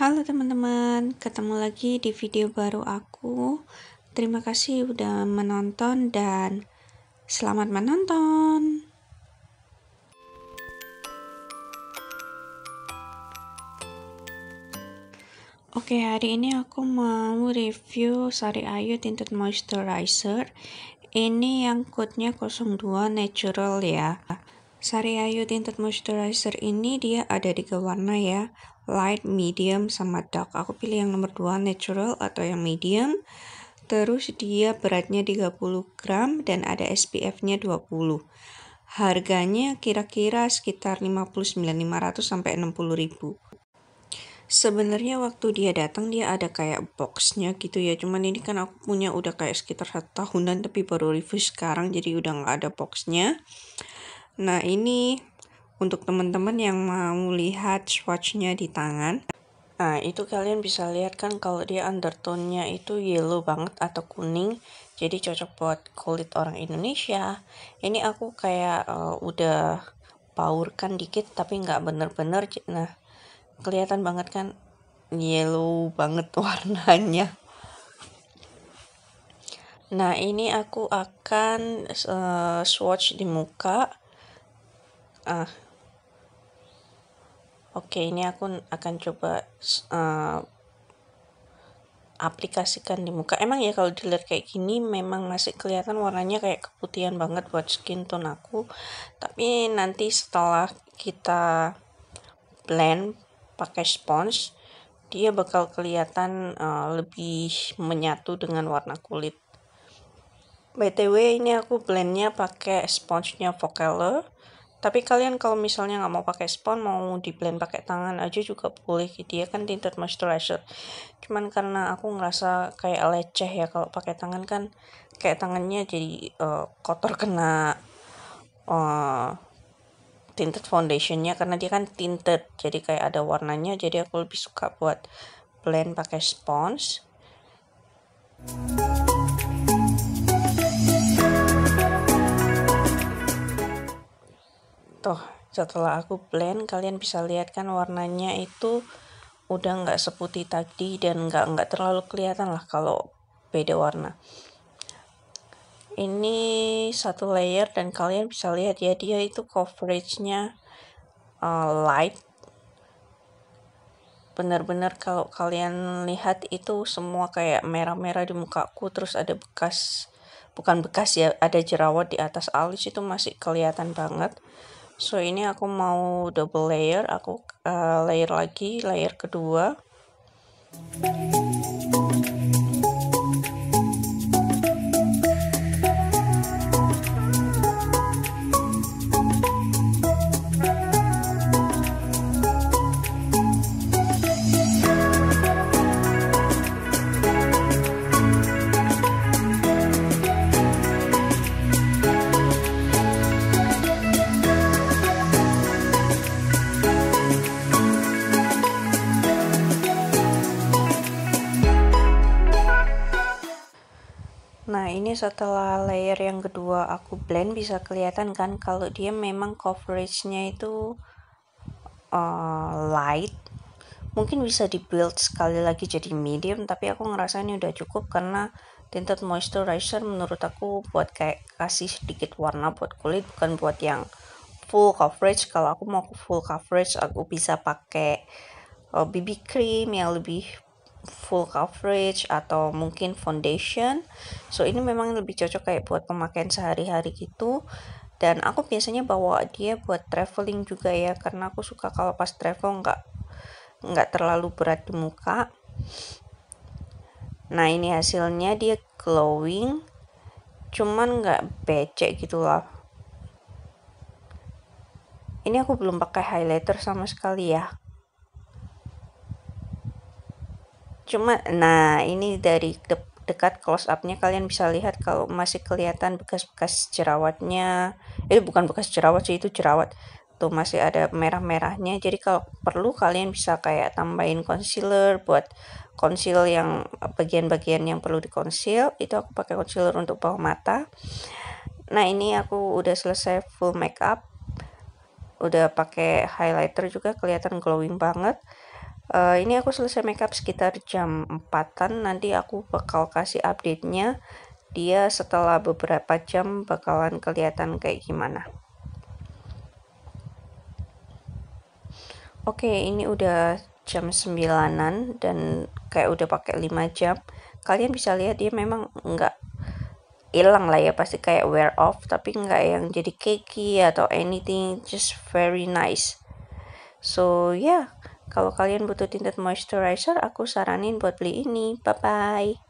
Halo teman-teman, ketemu lagi di video baru aku. Terima kasih udah menonton dan selamat menonton. Oke, hari ini aku mau review Sariayu Tinted Moisturizer. Ini yang code-nya 02 natural ya. Sariayu Tinted Moisturizer ini dia ada 3 warna ya, light, medium, sama dark. Aku pilih yang nomor 2 natural atau yang medium. Terus dia beratnya 30 gram dan ada SPF nya 20. Harganya kira-kira sekitar 59.500 sampai 60.000. Sebenarnya waktu dia datang dia ada kayak boxnya gitu ya, cuman ini kan aku punya udah kayak sekitar 1 tahunan tapi baru review sekarang, jadi udah nggak ada boxnya. Nah, ini untuk teman-teman yang mau lihat swatch-nya di tangan. Nah, itu kalian bisa lihat kan kalau dia undertone-nya itu yellow banget atau kuning. Jadi cocok buat kulit orang Indonesia. Ini aku kayak udah powerkan dikit tapi nggak bener-bener. Nah, kelihatan banget kan yellow banget warnanya. Nah, ini aku akan swatch di muka. Oke, ini aku akan coba aplikasikan di muka. Emang ya kalau dilihat kayak gini memang masih kelihatan warnanya kayak keputihan banget buat skin tone aku, tapi nanti setelah kita blend pakai sponge dia bakal kelihatan lebih menyatu dengan warna kulit. BTW ini aku blendnya pakai sponge-nya Focallure. Tapi kalian kalau misalnya nggak mau pakai spons, mau di blend pakai tangan aja juga boleh. Dia kan tinted moisturizer. Cuman karena aku ngerasa kayak leceh ya kalau pakai tangan, kan kayak tangannya jadi kotor kena tinted foundationnya, karena dia kan tinted jadi kayak ada warnanya. Jadi aku lebih suka buat blend pakai spons. Toh, setelah aku blend kalian bisa lihat kan warnanya itu udah nggak seputih tadi dan nggak terlalu kelihatan lah kalau beda warna. Ini 1 layer dan kalian bisa lihat ya dia itu coveragenya light. Bener-bener kalau kalian lihat itu semua kayak merah-merah di mukaku, terus ada bekas, bukan bekas ya, ada jerawat di atas alis itu masih kelihatan banget. So ini aku mau double layer, aku layer lagi, layer kedua. Nah, ini setelah layer yang kedua aku blend bisa kelihatan kan kalau dia memang coveragenya itu light. Mungkin bisa di build sekali lagi jadi medium, tapi aku ngerasa ini udah cukup karena tinted moisturizer menurut aku buat kayak kasih sedikit warna buat kulit, bukan buat yang full coverage. Kalau aku mau full coverage aku bisa pakai BB cream yang lebih full coverage atau mungkin foundation. So ini memang lebih cocok kayak buat pemakaian sehari-hari gitu, dan aku biasanya bawa dia buat traveling juga ya karena aku suka kalau pas travel nggak terlalu berat di muka. Nah, ini hasilnya dia glowing cuman nggak becek gitu lah. Ini aku belum pakai highlighter sama sekali ya. Cuma, nah ini dari dekat close up-nya kalian bisa lihat kalau masih kelihatan bekas-bekas jerawatnya. Bukan bekas jerawat sih, itu jerawat. Tuh masih ada merah-merahnya. Jadi kalau perlu kalian bisa kayak tambahin concealer buat conceal yang bagian-bagian yang perlu di conceal. Itu aku pakai concealer untuk bawah mata. Nah, ini aku udah selesai full makeup. Udah pakai highlighter juga kelihatan glowing banget. Ini aku selesai makeup sekitar jam 4-an. Nanti aku bakal kasih update-nya. Dia setelah beberapa jam bakalan kelihatan kayak gimana. Oke, ini udah jam 9-an dan kayak udah pakai 5 jam. Kalian bisa lihat dia memang nggak hilang lah ya, pasti kayak wear off, tapi nggak yang jadi cakey atau anything, just very nice. So yeah, kalau kalian butuh tinted moisturizer, aku saranin buat beli ini. Bye-bye.